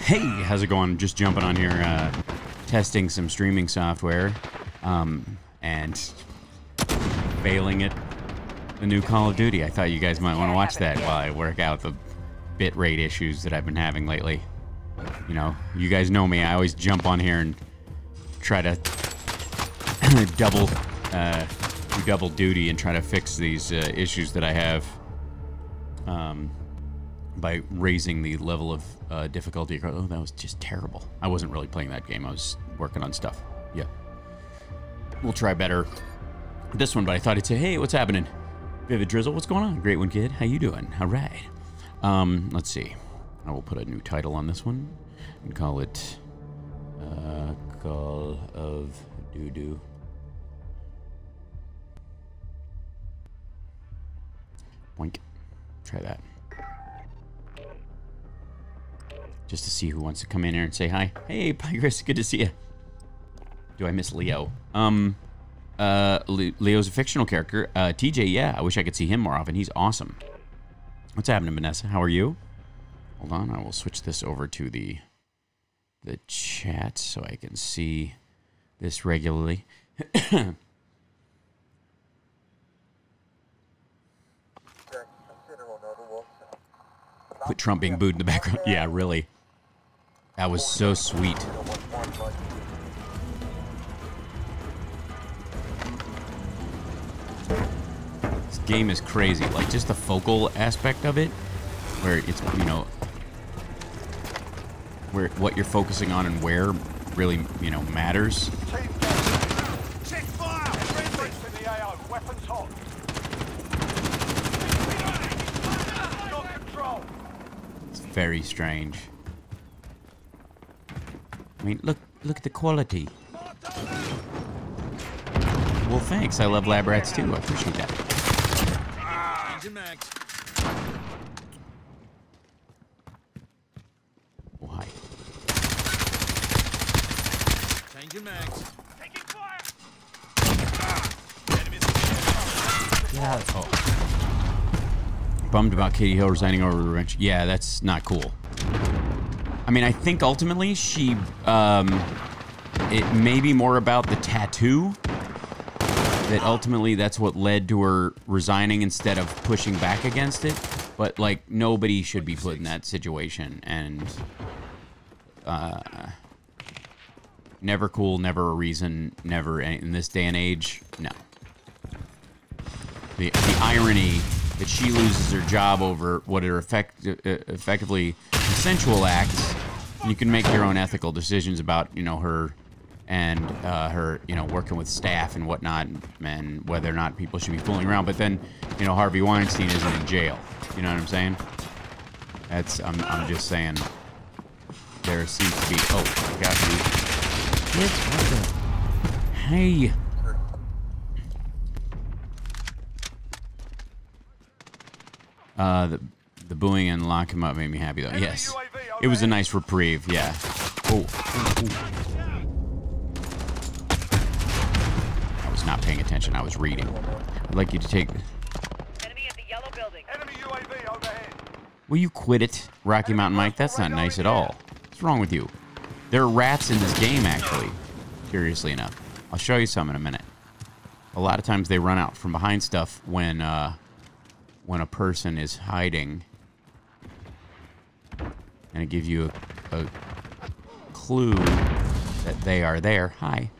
Hey, how's it going? Just jumping on here, testing some streaming software, and failing at the new Call of Duty. I thought you guys might want to watch that while I work out the bitrate issues that I've been having lately. You know, you guys know me. I always jump on here and try to double duty and try to fix these issues that I have by raising the level of difficulty. Oh, that was just terrible. I wasn't really playing that game. I was working on stuff. Yeah. We'll try better this one, but I thought I'd say, hey, what's happening? Vivid Drizzle, what's going on? Great one, kid. How you doing? All right. Let's see. I will put a new title on this one and call it Call of Doo-Doo. Boink. Try that. Just to see who wants to come in here and say hi. Hey, Chris, good to see you. Do I miss Leo? Leo's a fictional character. TJ, yeah, I wish I could see him more often. He's awesome. What's happening, Vanessa? How are you? Hold on, I will switch this over to the chat so I can see this regularly. Put Trump being booed in the background. Yeah, really. That was so sweet. This game is crazy. Like, just the focal aspect of it, where it's, you know, where what you're focusing on and where really, you know, matters. Check fire! Friendly to the AO. Weapons hot. It's very strange. I mean, look at the quality. Well, thanks. I love Lab Rats too. I appreciate that. Why? Yeah. Oh. Bummed about Katie Hill resigning over the revenge. Yeah, that's not cool. I mean, I think ultimately she, it may be more about the tattoo. That ultimately that's what led to her resigning instead of pushing back against it. But, like, nobody should be put in that situation. And, never cool, never a reason, never any, in this day and age, no. The irony that she loses her job over what are effectively consensual acts. You can make your own ethical decisions about, you know, her and her, you know, working with staff and whatnot, and whether or not people should be fooling around. But then, you know, Harvey Weinstein isn't in jail. You know what I'm saying? That's, I'm just saying. There seems to be, oh, I got you. Yes, what the? Hey. The booing and lock him up made me happy, though. Yes. It was a nice reprieve, yeah. Oh, ooh, ooh. Not paying attention. I was reading. I'd like you to take. Enemy at the yellow building. Enemy UAV overhead. Will you quit it, Rocky Mountain Mike? That's not nice at all. What's wrong with you? There are rats in this game, actually. Curiously enough, I'll show you some in a minute. A lot of times they run out from behind stuff when a person is hiding, and it gives you a clue that they are there. Hi.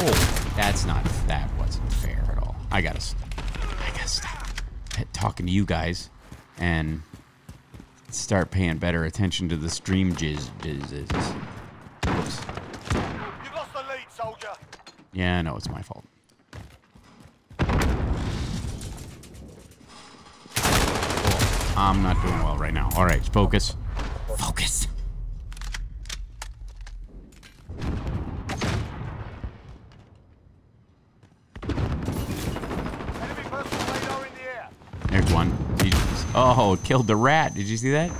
Oh. That's not, that wasn't fair at all. I gotta stop talking to you guys and start paying better attention to the stream jizzes. Whoops. You've lost the lead, soldier. Yeah, no, it's my fault. Oh, I'm not doing well right now. All right, focus. Focus. There's one. Oh, killed the rat. Did you see that?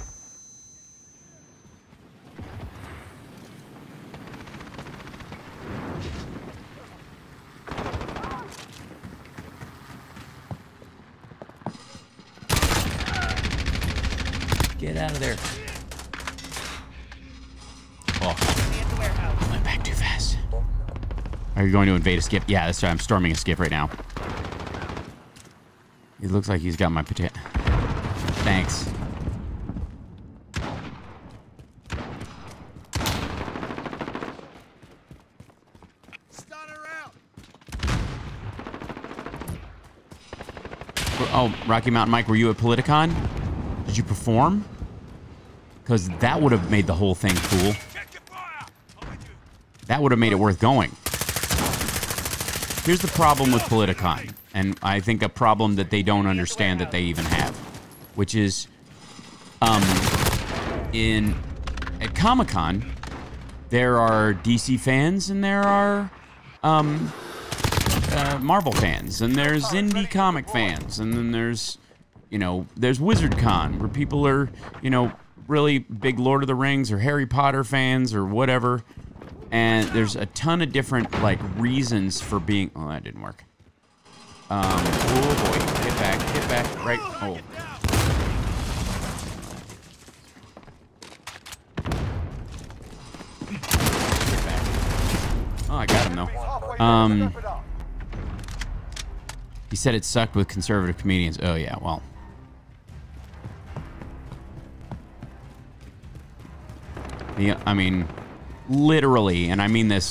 Get out of there. Fuck. I went back too fast. Are you going to invade a skip? Yeah, that's right. I'm storming a skip right now. It looks like he's got my potato. Thanks. Oh, Rocky Mountain Mike, were you at Politicon? Did you perform? Because that would have made the whole thing cool. That would have made it worth going. Here's the problem with Politicon, and I think a problem that they don't understand that they even have, which is at Comic-Con, there are DC fans and there are Marvel fans, and there's indie comic fans, and then there's, you know, there's WizardCon, where people are, you know, really big Lord of the Rings or Harry Potter fans or whatever, and there's a ton of different, like, reasons for being... Oh, that didn't work. Oh, boy. Get back, right... Oh. Get back. Oh, I got him, though. He said it sucked with conservative comedians. Oh, yeah, well. Yeah, I mean, literally, and I mean this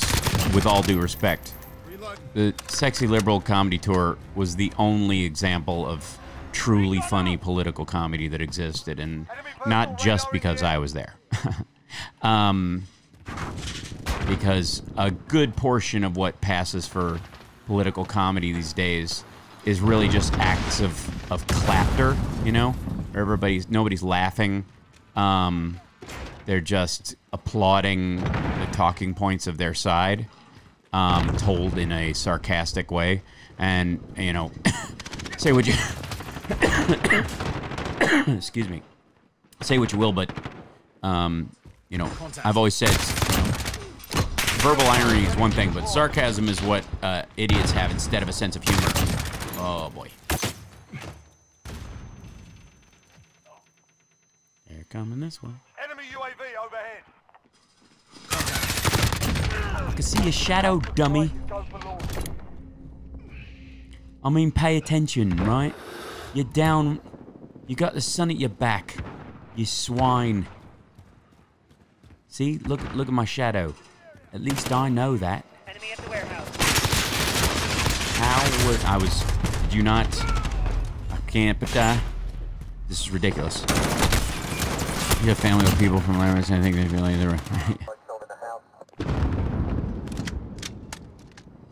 with all due respect, the Sexy Liberal Comedy Tour was the only example of truly funny political comedy that existed, and not just because I was there. Because a good portion of what passes for political comedy these days is really just acts of clapter, you know, where nobody's laughing. They're just applauding the talking points of their side, told in a sarcastic way. And, you know, say what you... excuse me. Say what you will, but, you know, I've always said... verbal irony is one thing, but sarcasm is what idiots have instead of a sense of humor. Oh, boy. They're coming this way. Enemy UAV overhead. I can see your shadow, dummy. I mean, pay attention, right? You're down. You got the sun at your back. You swine. See? Look at my shadow. At least I know that. Enemy at the warehouse. How would I was? Did you not? I can't. But this is ridiculous. You have family with people from Lab Rats, and I think they'd be like they're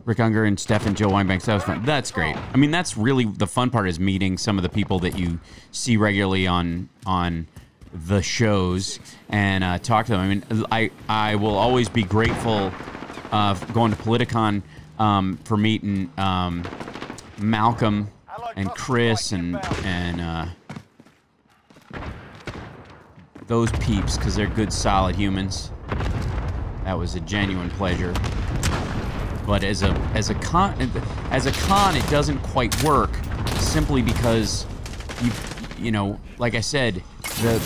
Rick Ungar and Steph and Joe Weinbanks. That was fun. That's great. I mean, that's really the fun part is meeting some of the people that you see regularly on the shows and talk to them. I mean, I will always be grateful for going to Politicon for meeting Malcolm and Chris and those peeps, because they're good, solid humans. That was a genuine pleasure. But as a con, it doesn't quite work simply because you know, like I said. The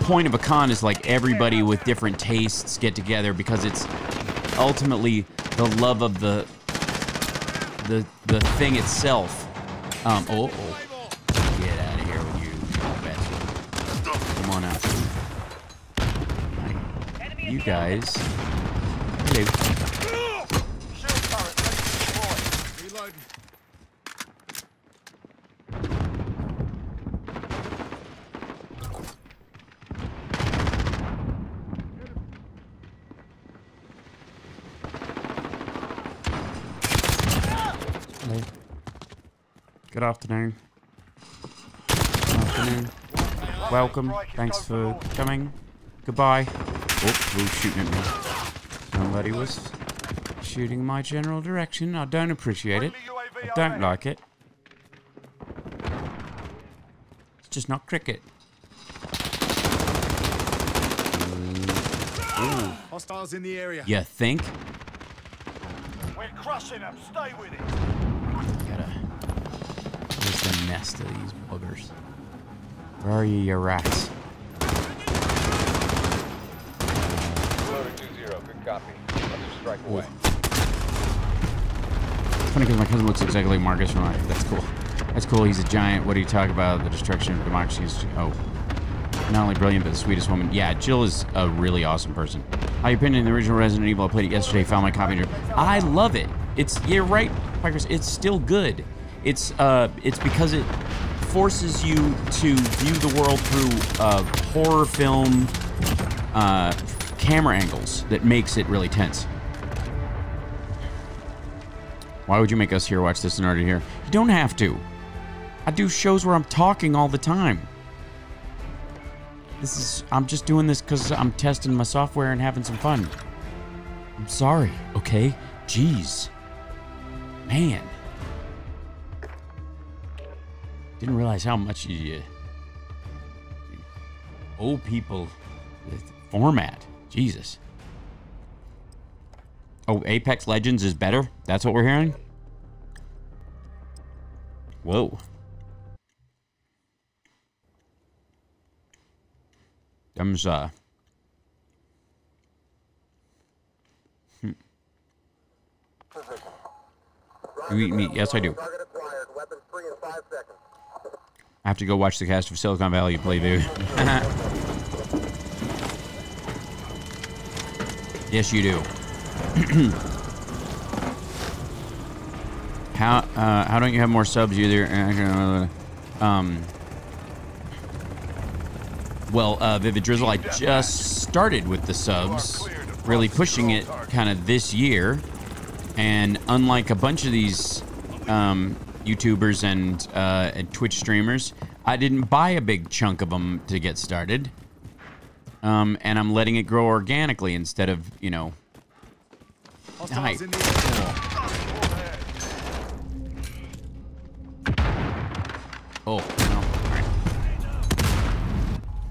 point of a con is like everybody with different tastes get together because it's ultimately the love of the thing itself. Oh, get out of here with you, bastard! Come on out, you guys. Hello. Good afternoon. Good afternoon. Welcome. Thanks for coming. Goodbye. Oh, who's shooting at me? Somebody was shooting my general direction. I don't appreciate it. I don't like it. It's just not cricket. Hostiles in the area. You think? We're crushing them. Stay with it. Nest of these boogers. Where are you, rats? copy. Let's strike away. Funny because my cousin looks exactly like Marcus from Life. That's cool. That's cool. He's a giant. What do you talk about? The destruction of democracy is... Oh. Not only brilliant, but the sweetest woman. Yeah, Jill is a really awesome person. My opinion, the original Resident Evil, I played it yesterday, found my copy. I love it. It's... You're right, Marcus. It's still good. It's because it forces you to view the world through horror film camera angles that makes it really tense. Why would you make us here watch this and already here? You don't have to. I do shows where I'm talking all the time. This is... I'm just doing this because I'm testing my software and having some fun. I'm sorry, okay? Jeez. Man. Didn't realize how much you owe people the format. Jesus. Oh, Apex Legends is better? That's what we're hearing? Whoa. Them's, You eat meat? Yes, I do. I have to go watch the cast of Silicon Valley play, dude. Yes, you do. How don't you have more subs either? Vivid Drizzle, I just started with the subs, really pushing it kind of this year, and unlike a bunch of these YouTubers and Twitch streamers, I didn't buy a big chunk of them to get started, and I'm letting it grow organically instead of, you know, hype. Oh, no. All right.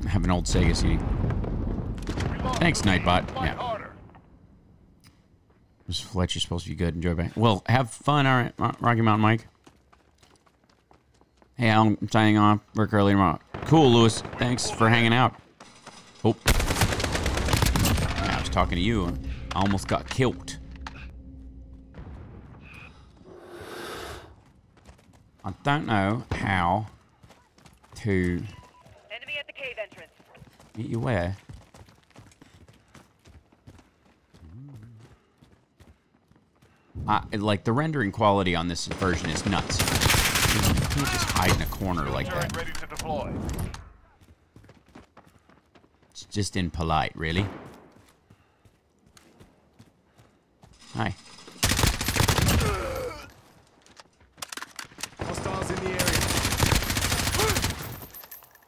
I have an old Sega CD. Thanks, Nightbot. Yeah. This Fletcher's supposed to be good. Enjoy back. Well, have fun, all right, Rocky Mountain Mike. Hey, I'm signing off. Work early tomorrow. Cool, Lewis. Thanks for hanging out. Oh. I was talking to you and I almost got killed. I don't know how to... Enemy at the cave entrance. Meet you where? Like, the rendering quality on this version is nuts. You can't just hide in a corner like that. Ready to deploy. It's just impolite, really. Hi. Hostiles in the area.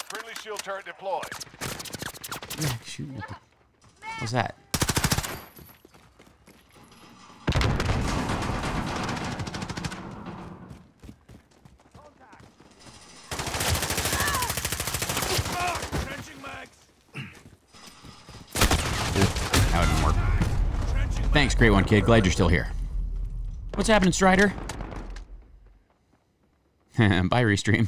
Friendly shield turret deployed. Yeah, shoot. What's that? Thanks, great one, kid. Glad you're still here. What's happening, Strider? Bye, Restream.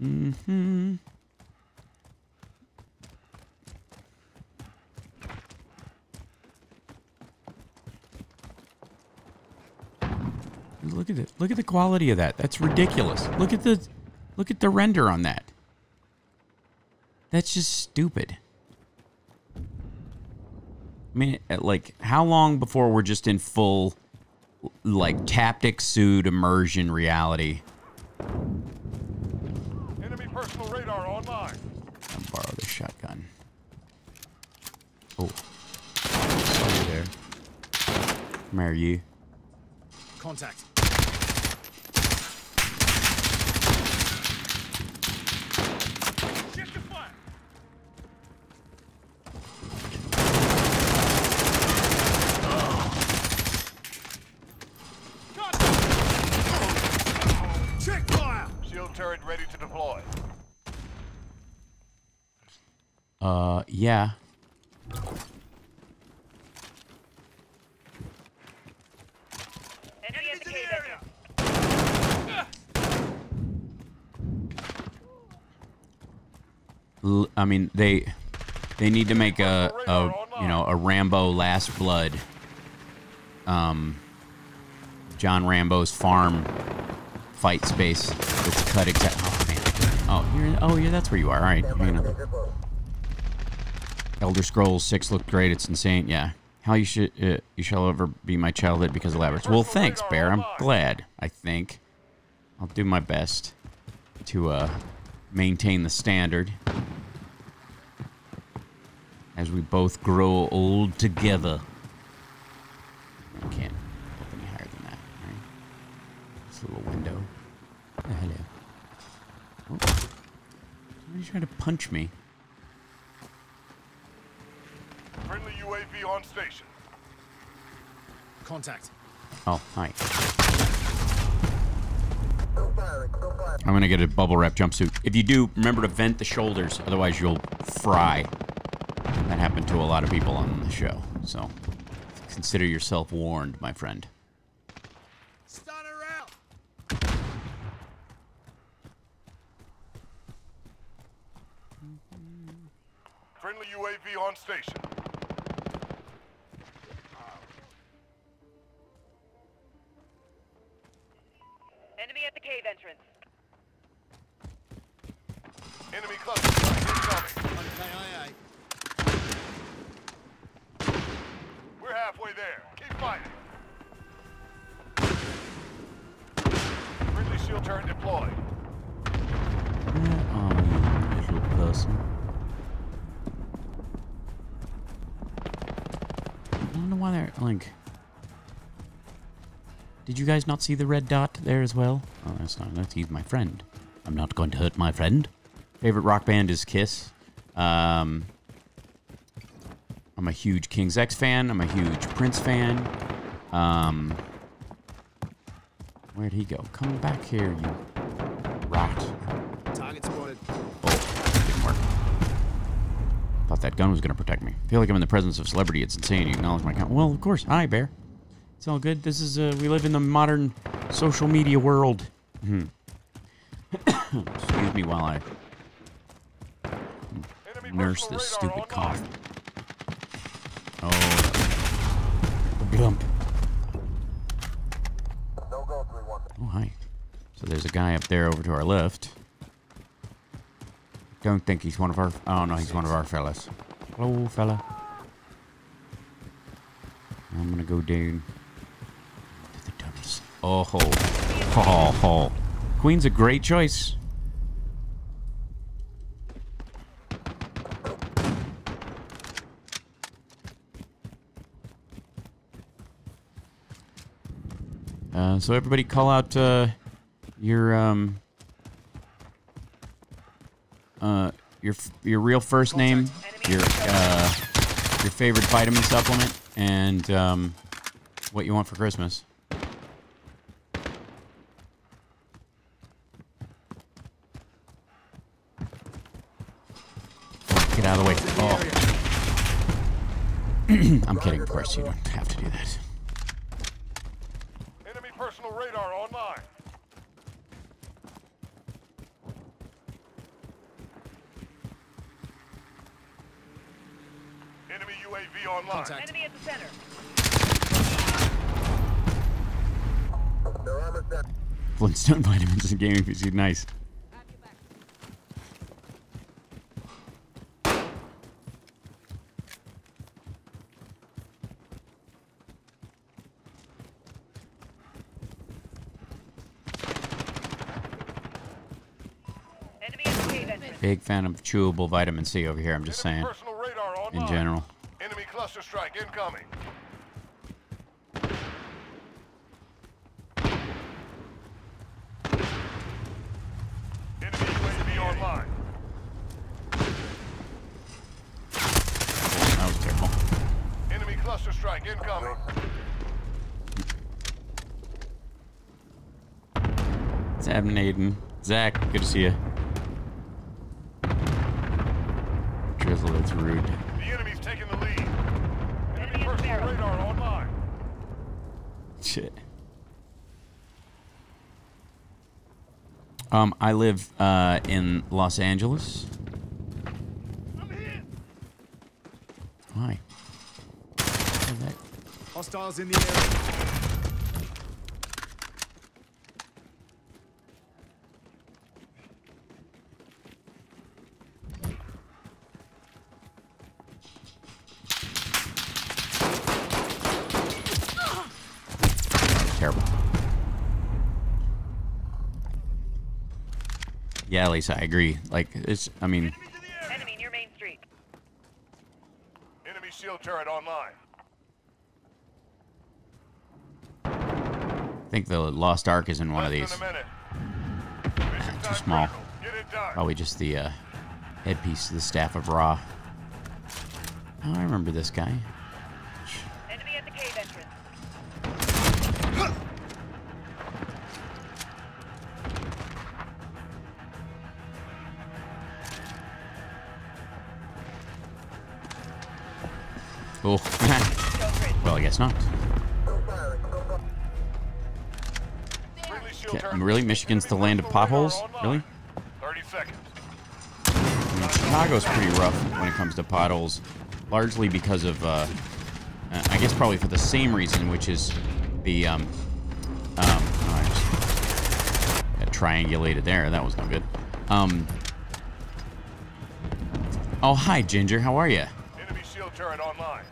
Mm-hmm. Look at it. Look at the quality of that. That's ridiculous. Look at the render on that. That's just stupid. I mean, like, how long before we're just in full, like, Taptic Suit immersion reality? Enemy personal radar online. I'll borrow this shotgun. Oh. Sorry there. Come here, you. Contact. Yeah. Enemy in the cave area. I mean, they need to make a Rambo Last Blood, John Rambo's farm fight space that's cut exact. Oh man. Oh yeah, that's where you are. All right. You know. Elder Scrolls 6 looked great. It's insane. Yeah. How you should you shall ever be my childhood because of Lab Rats. Well, thanks, Bear. I'm glad. I think I'll do my best to maintain the standard as we both grow old together. I can't go any higher than that. Right? This little window. Oh, hello. Oh. Somebody's trying to punch me. Friendly UAV on station. Contact. Oh, hi. I'm gonna get a bubble wrap jumpsuit. If you do, remember to vent the shoulders, otherwise you'll fry. That happened to a lot of people on the show, so consider yourself warned, my friend. Stunner out. Friendly UAV on station. Enemy at the cave entrance. Enemy close. Incoming. Aye, aye, aye. We're halfway there. Keep fighting. Friendly shield turret deployed. Oh, visual person. I don't know why they're like. Did you guys not see the red dot there as well? Oh, that's not. He's my friend. I'm not going to hurt my friend. Favorite rock band is Kiss. I'm a huge King's X fan. I'm a huge Prince fan. Where'd he go? Come back here, you rat. Target spotted. Oh, didn't work. Thought that gun was going to protect me. I feel like I'm in the presence of celebrity. It's insane. You acknowledge my count. Well, of course. Hi, Bear. It's all good. This is, we live in the modern social media world. Excuse me while I nurse this stupid cough. Oh. Blump. Oh, hi. So there's a guy up there over to our left. Don't think he's one of our... Oh, no, he's one of our fellas. Hello, fella. I'm gonna go down. Oh ho. Oh ho. Queen's a great choice. So everybody call out your real first name, your favorite vitamin supplement, and what you want for Christmas. Get out of the way. Oh. I'm kidding, of course. You don't have to do that. Enemy personal radar online. Enemy UAV online. Contact. Enemy at the center. Flintstone vitamins and gaming PC. Nice. Big fan of chewable vitamin C over here, I'm just saying. In general. Enemy cluster strike incoming. Enemy UAV online. That was terrible. Enemy cluster strike incoming. It's Adam Naden. Zach, good to see you. That's rude. The enemy's taking the lead. Enemy personal radar online. Shit. I live in Los Angeles. Why? Hostiles in the air. Terrible. Yeah, Lisa, I agree. Like, it's, I mean... Enemy near Main Street. Enemy shield turret online. I think the Lost Ark is in one of these. Too small. Probably just the headpiece of the Staff of Ra. Oh, I remember this guy. Enemy at the cave entrance. Oh. Well, I guess not. Really? Michigan's the land of potholes? Really? 30 seconds. I mean, Chicago's pretty rough when it comes to potholes, largely because of, I guess probably for the same reason, which is the, oh, I just got triangulated there. That was no good. Oh, hi, Ginger. How are you? Enemy shield turret online.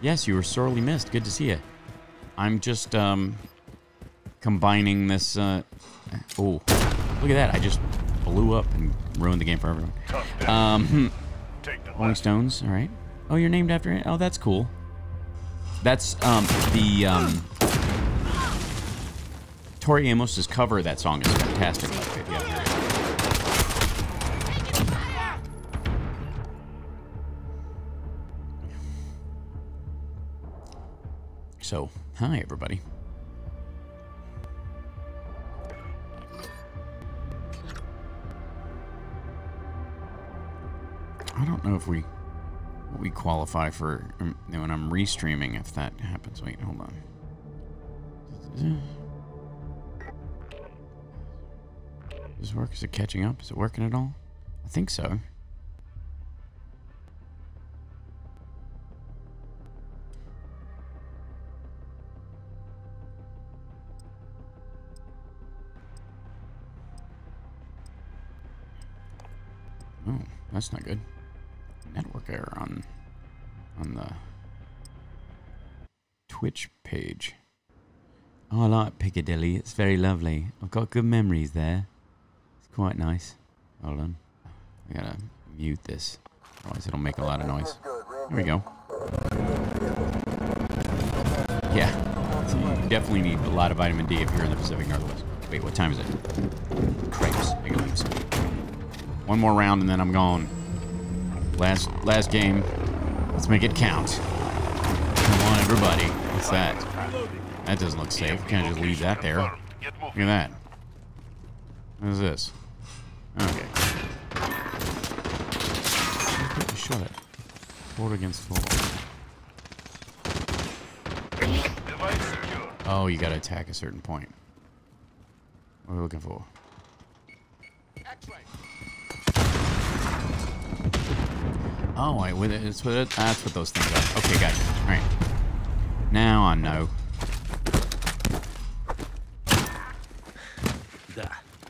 Yes, you were sorely missed. Good to see you. I'm just, combining this, oh, look at that. I just blew up and ruined the game for everyone. Rolling Stones, all right. Oh, you're named after it? Oh, that's cool. That's, Tori Amos's cover of that song is fantastic. Yeah. So, hi, everybody. I don't know if we qualify for when I'm restreaming if that happens. Wait, hold on. Does this work? Is it catching up? Is it working at all? I think so. Oh, that's not good. Network error on the Twitch page. Oh, I like Piccadilly. It's very lovely. I've got good memories there. It's quite nice. Hold on. I gotta mute this. Otherwise it'll make a lot of noise. There we go. Yeah. So you definitely need a lot of vitamin D if you're in the Pacific Northwest. Wait, what time is it? Crepes. I gotta leave some. One more round and then I'm gone. Last game. Let's make it count. Come on, everybody. What's that? That doesn't look safe. Can't just leave that there. Look at that. What is this? Okay. I shot it. Forward against forward. Oh, you gotta attack a certain point. What are we looking for? Oh, I with it. It's with it. That's what those things are. Okay, gotcha. All right. Now I know.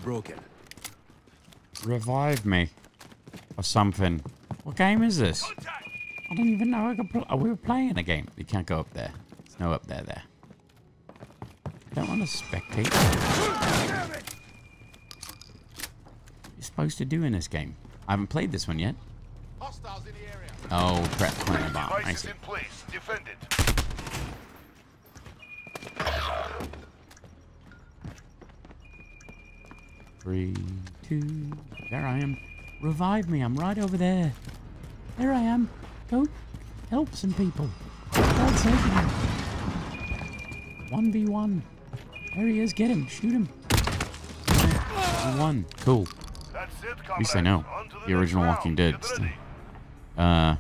Broken. Revive me, or something. What game is this? I don't even know. We were playing a game. You can't go up there. There's no up there. There. I don't want to spectate. You're supposed to do in this game. I haven't played this one yet. Hostiles in the area. Oh, crap, plant a bomb. I see. In place. Defend it. 3, 2, there I am. Revive me, I'm right over there. There I am. Go help some people. God save me. 1v1. There he is, get him, shoot him. 1v1, cool. That's it, at least I know. The original Walking Dead. Cyber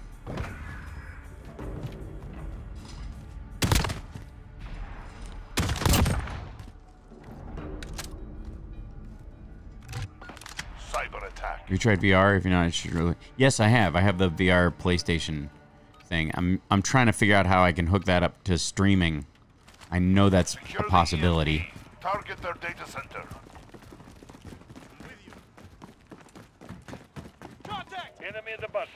attack. Have you tried VR? If you're not, you should really. Yes, I have. I have the VR PlayStation thing. I'm trying to figure out how I can hook that up to streaming. I know that's a possibility. Target their data center. Contact! Enemy in the buses.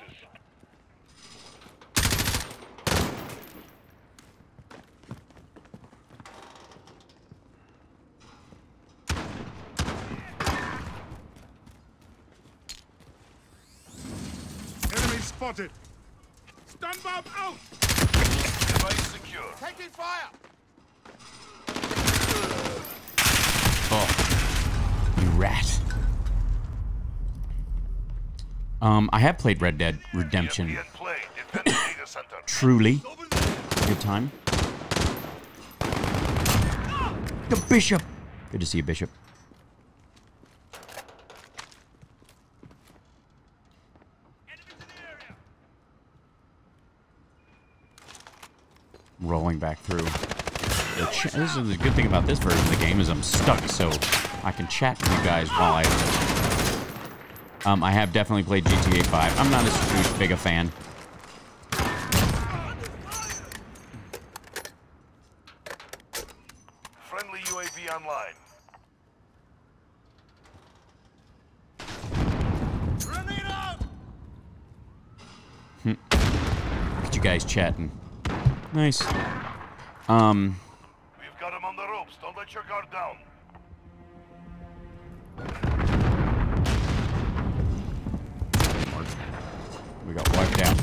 Spotted. Stun bomb out. Device secure. Taking fire. Oh, you rat. I have played Red Dead Redemption. Truly, good time. The bishop. Good to see you, Bishop. Rolling back through. This is the good thing about this version of the game is I'm stuck, so I can chat with you guys while I have definitely played GTA 5. I'm not as big a fan. Friendly UAV online. Look at you guys chatting. Nice. We've got him on the ropes. Don't let your guard down. We got wiped out.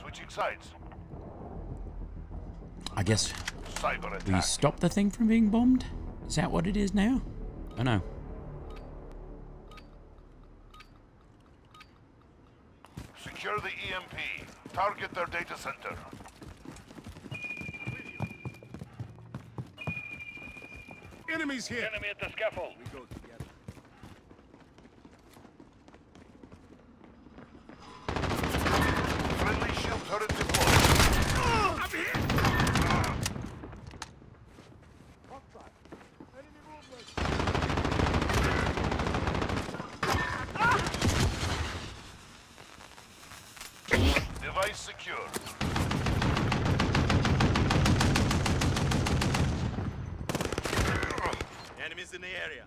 Switching sides. I guess we stopped the thing from being bombed? Is that what it is now? I know. Secure the EMP. Target their data center. Enemies here. Enemy at the scaffold. We go together. Friendly shield turret deployed. I'm here. Device secure. Enemies in the area.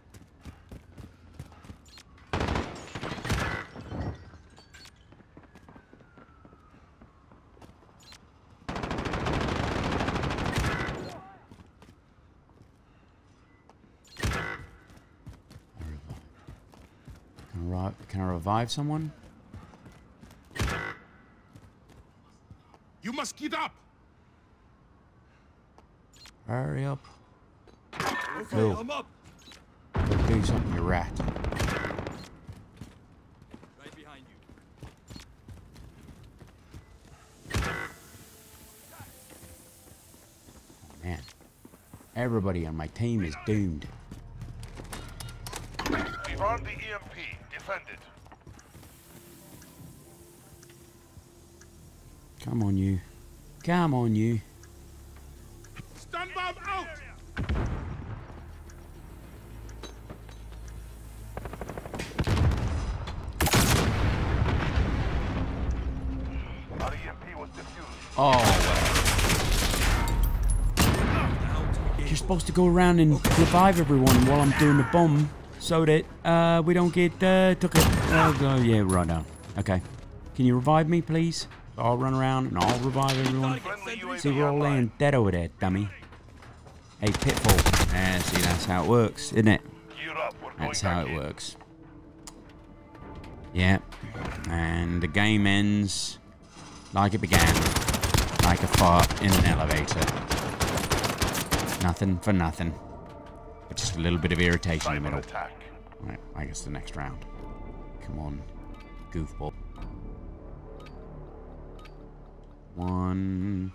Can I revive someone? You must get up. Hurry up. Okay, no. I'm up. Go do something, you rat. Right behind you. Oh, man, everybody on my team is doomed. We've armed the EMP. Defend it. Come on, you. Come on, you. Stun bomb out! Our EMP was defused. Oh. You're supposed to go around and revive everyone while I'm doing the bomb so that we don't get took it. Oh, yeah, right now. Okay. Can you revive me, please? I'll run around and I'll revive everyone. See, we're all laying dead over there, dummy. Hey, Pitfall. Yeah, see, that's how it works, isn't it? That's how it works. Yeah. And the game ends like it began. Like a fart in an elevator. Nothing for nothing. But just a little bit of irritation in the middle. Alright, I guess the next round. Come on, goofball. One.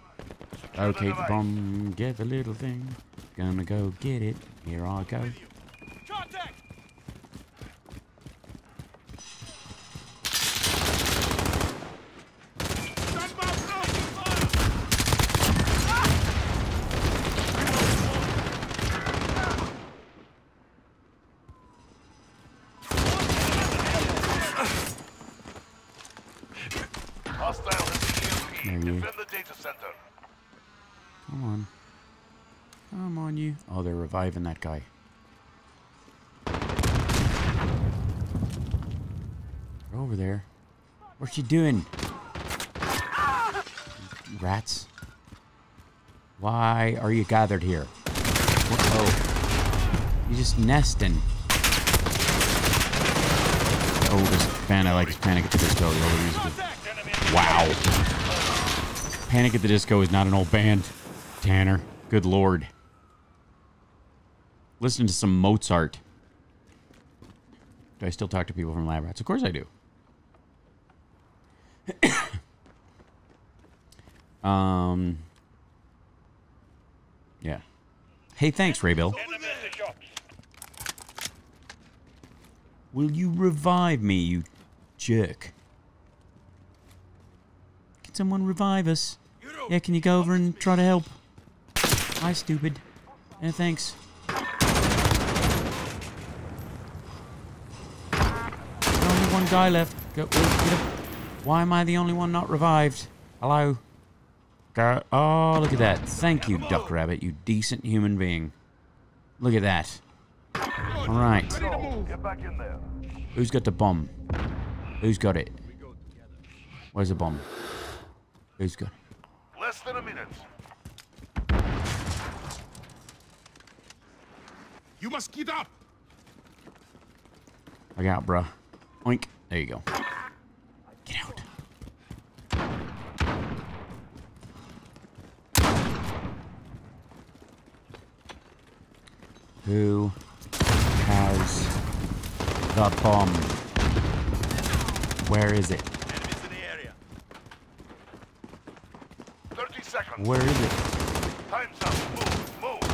Okay, the bomb. Get the little thing. Gonna go get it. Here I go. Contact. to center. Come on. Come on, you. Oh, they're reviving that guy. They're over there. What's she doing? Rats. Why are you gathered here? Whoa. You're just nesting. Oh, this fan, I like to Panic at the Disco. Wow. Panic at the Disco is not an old band, Tanner. Good lord. Listen to some Mozart. Do I still talk to people from Lab Rats? Of course I do. Yeah. Hey, thanks, Raybill. Will you revive me, you jerk? Can someone revive us? Yeah, can you go over and try to help? Hi, stupid. Yeah, thanks. There's only one guy left. Go, get up. Why am I the only one not revived? Hello? Go. Oh, look at that. Thank you, Duck Rabbit, you decent human being. Look at that. All right. Get back in there. Who's got the bomb? Who's got it? Where's the bomb? Who's got it? Less than a minute. You must get up. I got, bruh. Oink. There you go. Get out. Who has the bomb? Where is it? Enemies in the area. 30 seconds. Where is it? Time's up. Move, move.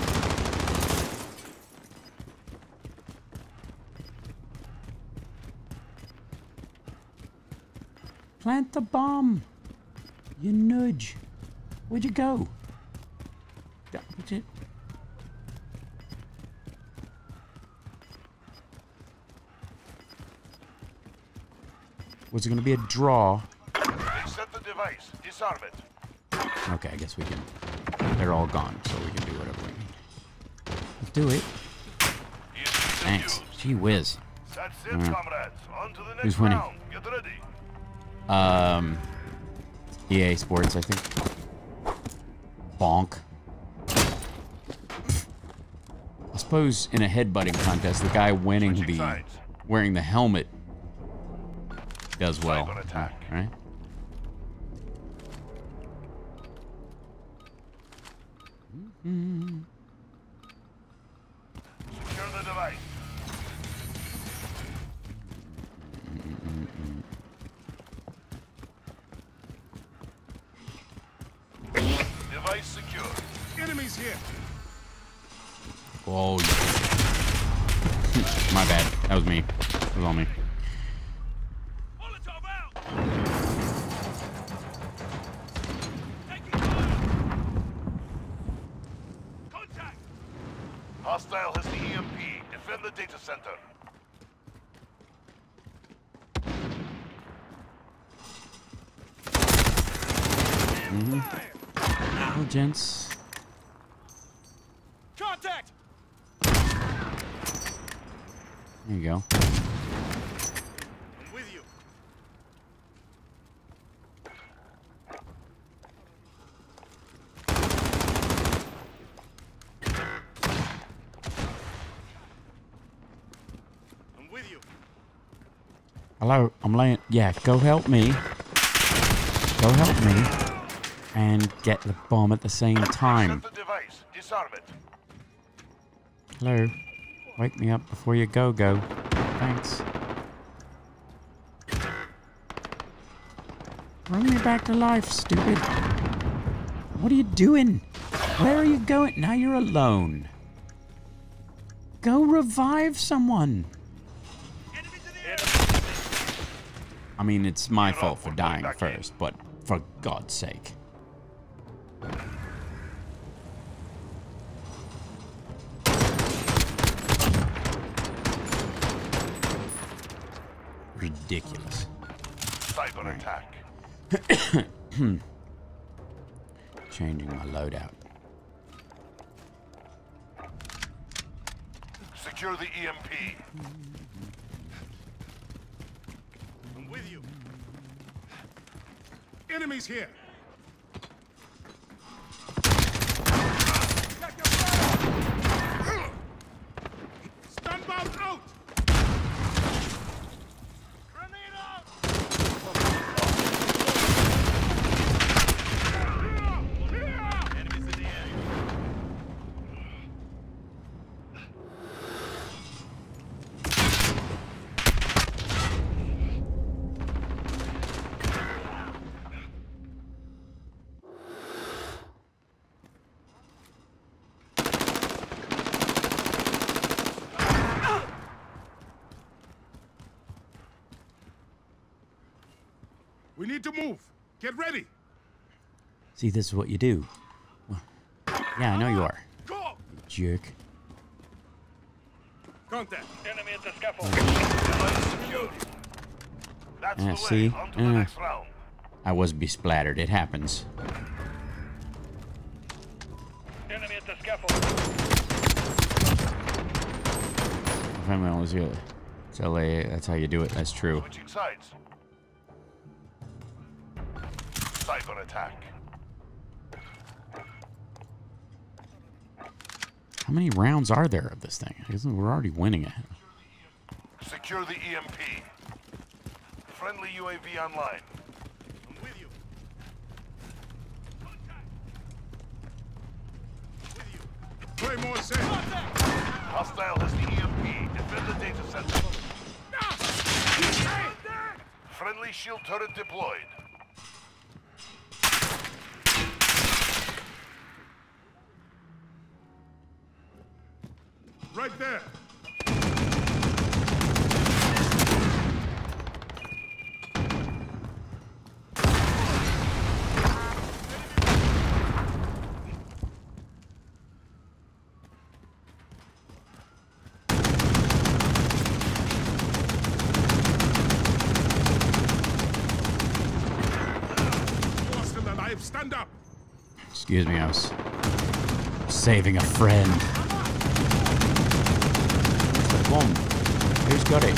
Plant the bomb. You nudge. Where'd you go? That's it. Was it going to be a draw? Reset the device. Disarm it. Okay, I guess we can. They're all gone, so we can do whatever we need. Let's do it. Thanks. Gee whiz. That's it, comrades. On to the next. Who's winning? Round. Get ready. EA Sports, I think. Bonk. I suppose in a headbutting contest, the guy winning the wearing the helmet does well, right? Mm-hmm. Secure the device. Mm-hmm. Device secure. Enemies here. Oh, yeah. My bad. That was me. That was all me. Hostile has the EMP. Defend the data center. Mm-hmm. Oh, gents. Contact. There you go. I'm with you. Hello, I'm laying. Yeah, go help me. Go help me. And get the bomb at the same time. The device. Disarm it. Hello. Wake me up before you go. Thanks. Bring me back to life, stupid. What are you doing? Where are you going? Now you're alone. Go revive someone. I mean, it's my fault for dying first, but for God's sake. Ridiculous. Cyber attack. changing my loadout. Secure the EMP. I'm with you. Enemies here. Stunbound out. We need to move. Get ready. See, this is what you do. Well, yeah, I know you are. Go. You jerk. Contact. Enemy at the scaffold. That's the see? Way. To the next round. I was besplattered. It happens. Enemy at the scaffold. It's LA. That's how you do it. That's true. Switching sides. Cyber attack. How many rounds are there of this thing? We're already winning it. Secure the EMP. Friendly UAV online. I'm with you. Contact. With you. Claymore safe. Hostile has the EMP. Defend the data center. Ah! Friendly shield turret deployed. Right there. Lost him alive. Stand up. Excuse me, I was saving a friend. Who's got it?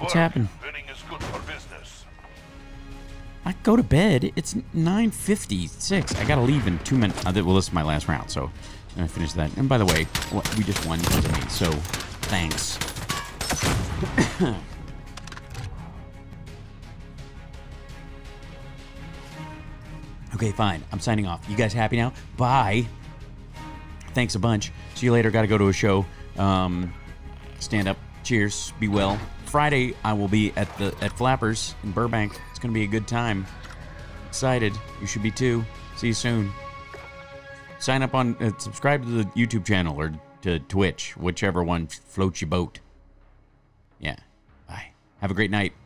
What's happened? Winning is good for business. I go to bed. It's 9:56. I gotta leave in 2 minutes. Well, this is my last round, so I'm gonna finish that. And by the way, we just won, so thanks. Okay, fine. I'm signing off. You guys happy now? Bye. Thanks a bunch. See you later. Gotta go to a show. Stand up. Cheers. Be well. Friday, I will be at Flappers in Burbank. It's going to be a good time. Excited. You should be too. See you soon. Sign up on, subscribe to the YouTube channel or to Twitch, whichever one floats your boat. Yeah. Bye. Have a great night.